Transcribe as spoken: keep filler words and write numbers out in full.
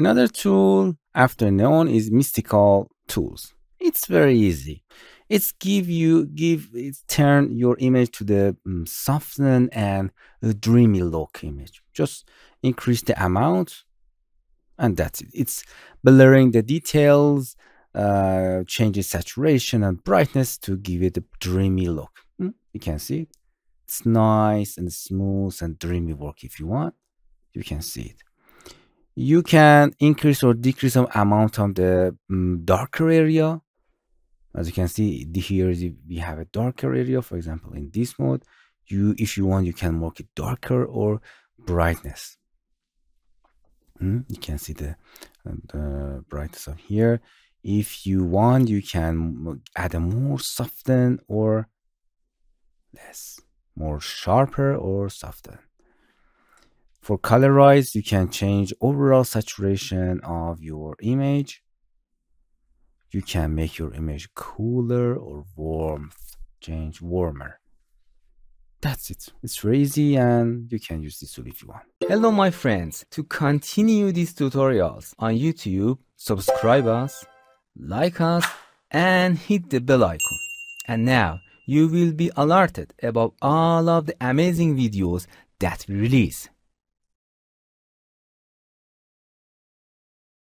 Another tool after Neon is Mystical Tools. It's very easy. It's give you, give, it's turn your image to the um, soften and uh, dreamy look image. Just increase the amount and that's it. It's blurring the details, uh, changes saturation and brightness to give it a dreamy look. Mm, you can see it. It's nice and smooth and dreamy work. If you want, you can see it. You can increase or decrease some amount on the um, darker area. As you can see here, we have a darker area. For example, in this mode, you, if you want, you can make it darker or brightness. Mm, you can see the, the brightness of here. If you want, you can add a more soften or less, more sharper or soften. For colorize, you can change overall saturation of your image. You can make your image cooler or warmth, change warmer. That's it. It's very easy and you can use this tool if you want. Hello, my friends. To continue these tutorials on YouTube, subscribe us, like us, and hit the bell icon. And now you will be alerted about all of the amazing videos that we release.